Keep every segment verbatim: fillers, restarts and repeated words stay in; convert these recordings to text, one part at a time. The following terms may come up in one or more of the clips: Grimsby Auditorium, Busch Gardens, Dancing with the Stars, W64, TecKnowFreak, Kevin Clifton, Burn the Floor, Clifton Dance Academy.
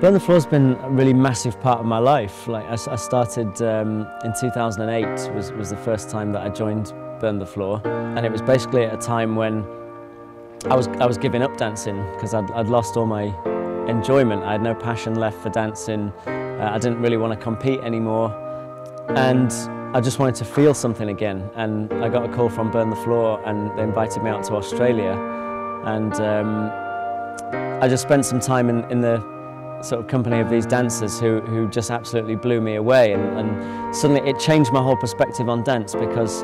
Burn the Floor's been a really massive part of my life. Like I, I started um, in two thousand eight was, was the first time that I joined Burn the Floor, and it was basically at a time when I was, I was giving up dancing because I'd, I'd lost all my enjoyment. I had no passion left for dancing. Uh, I didn't really want to compete anymore, and I just wanted to feel something again. And I got a call from Burn the Floor and they invited me out to Australia, and um, I just spent some time in, in the sort of company of these dancers who, who just absolutely blew me away, and, and suddenly it changed my whole perspective on dance, because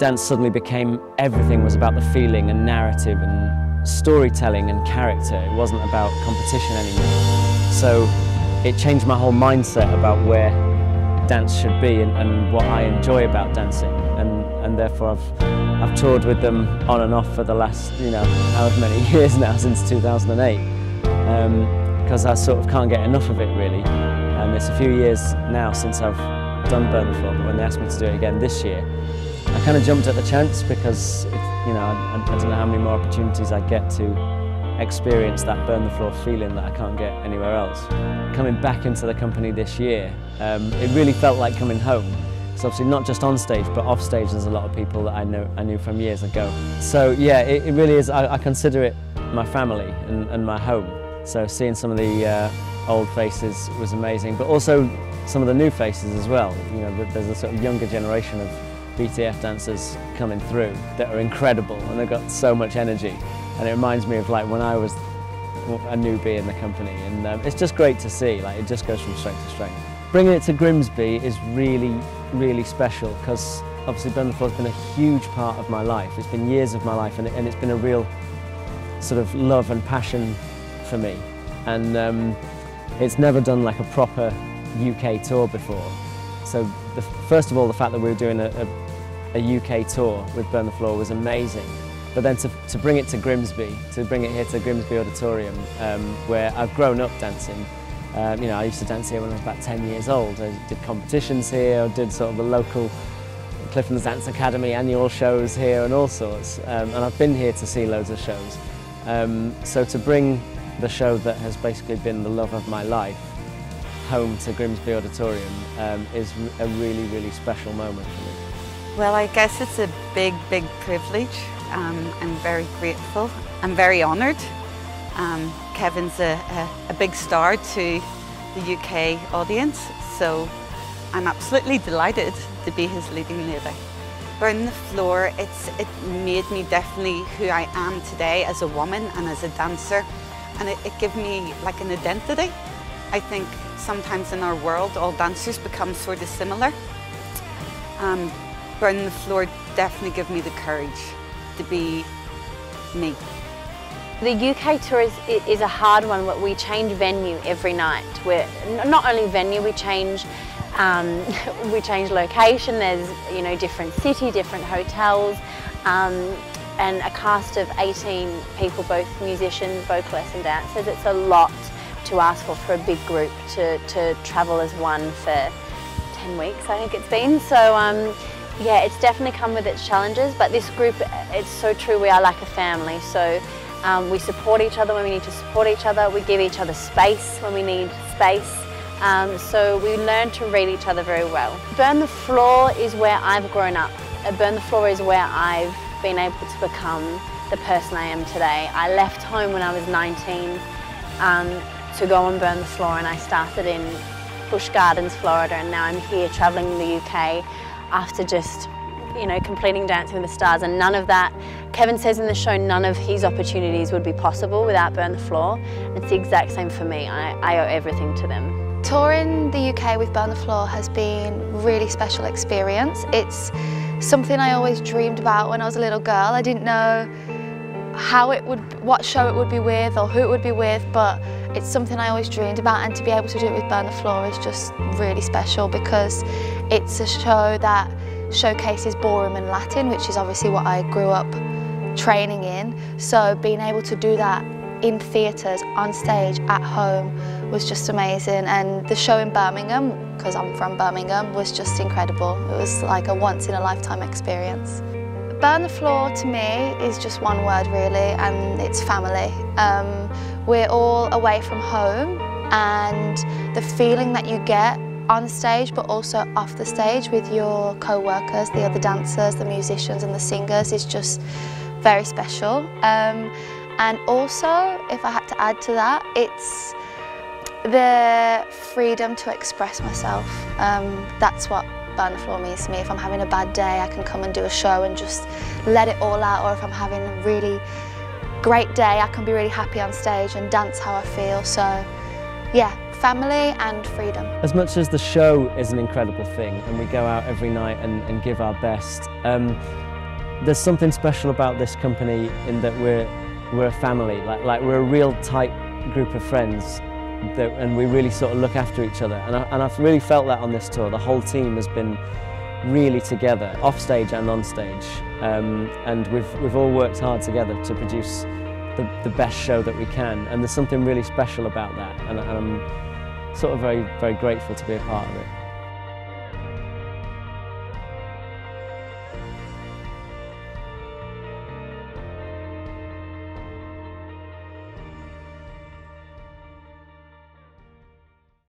dance suddenly became, everything was about the feeling and narrative and storytelling and character. It wasn't about competition anymore. So it changed my whole mindset about where dance should be and, and what I enjoy about dancing, and, and therefore I've, I've toured with them on and off for the last, you know, however many years now, since two thousand eight. Um, because I sort of can't get enough of it, really. And um, it's a few years now since I've done Burn the Floor, but when they asked me to do it again this year, I kind of jumped at the chance, because, if, you know, I, I don't know how many more opportunities I get to experience that Burn the Floor feeling that I can't get anywhere else. Coming back into the company this year, um, it really felt like coming home. So obviously not just on stage, but off stage there's a lot of people that I, know, I knew from years ago. So yeah, it, it really is, I, I consider it my family and, and my home. So seeing some of the uh, old faces was amazing, but also some of the new faces as well. You know, there's a sort of younger generation of B T F dancers coming through that are incredible, and they've got so much energy. And it reminds me of like when I was a newbie in the company, and um, it's just great to see. Like it just goes from strength to strength. Bringing it to Grimsby is really, really special, because obviously Burn the Floor has been a huge part of my life. It's been years of my life, and, it, and it's been a real sort of love and passion for me, and um, it's never done like a proper U K tour before. So the, first of all, the fact that we were doing a, a, a U K tour with Burn the Floor was amazing, but then to, to bring it to Grimsby, to bring it here to Grimsby Auditorium, um, where I've grown up dancing. Um, you know, I used to dance here when I was about ten years old. I did competitions here, I did sort of the local Clifton Dance Academy annual shows here and all sorts, um, and I've been here to see loads of shows. Um, so to bring the show that has basically been the love of my life home to Grimsby Auditorium um, is a really, really special moment for me. Well, I guess it's a big, big privilege. Um, I'm very grateful. I'm very honoured. Um, Kevin's a, a, a big star to the U K audience, so I'm absolutely delighted to be his leading lady. Burn the Floor, it's, it made me definitely who I am today as a woman and as a dancer. And it, it gave me like an identity. I think sometimes in our world all dancers become sort of similar. Um, Burn the Floor definitely gave me the courage to be me. The U K tour is, is a hard one, but we change venue every night. We're not only venue, we change um, we change location. There's, you know, different city, different hotels. Um, and a cast of eighteen people, both musicians, vocalists and dancers. It's a lot to ask for for a big group to, to travel as one for ten weeks, I think it's been. So um, yeah, it's definitely come with its challenges, but this group, it's so true, we are like a family. So um, we support each other when we need to support each other, we give each other space when we need space. Um, so we learn to read each other very well. Burn the Floor is where I've grown up. Burn the Floor is where I've been able to become the person I am today. I left home when I was nineteen um, to go and Burn the Floor, and I started in Busch Gardens, Florida, and now I'm here travelling the U K after just, you know, completing Dancing with the Stars, and none of that, Kevin says in the show, none of his opportunities would be possible without Burn the Floor. It's the exact same for me. I, I owe everything to them. Touring the U K with Burn the Floor has been a really special experience. It's something I always dreamed about when I was a little girl. I didn't know how it would, what show it would be with or who it would be with, but it's something I always dreamed about, and to be able to do it with Burn the Floor is just really special, because it's a show that showcases ballroom and Latin, which is obviously what I grew up training in. So being able to do that in theatres, on stage, at home was just amazing, and the show in Birmingham, because I'm from Birmingham, was just incredible. It was like a once in a lifetime experience. Burn the Floor to me is just one word really, and it's family. Um, we're all away from home and the feeling that you get on stage but also off the stage with your co-workers, the other dancers, the musicians and the singers is just very special. Um, and also, if I had to add to that, it's the freedom to express myself. Um, that's what Burn the Floor means to me. If I'm having a bad day, I can come and do a show and just let it all out, or if I'm having a really great day, I can be really happy on stage and dance how I feel. So yeah, family and freedom. As much as the show is an incredible thing and we go out every night and, and give our best, um, there's something special about this company in that we're, we're a family, like, like we're a real tight group of friends. That, and we really sort of look after each other, and, I, and I've really felt that on this tour. The whole team has been really together, off stage and on stage, um, and we've, we've all worked hard together to produce the, the best show that we can, and there's something really special about that, and, and I'm sort of very, very grateful to be a part of it.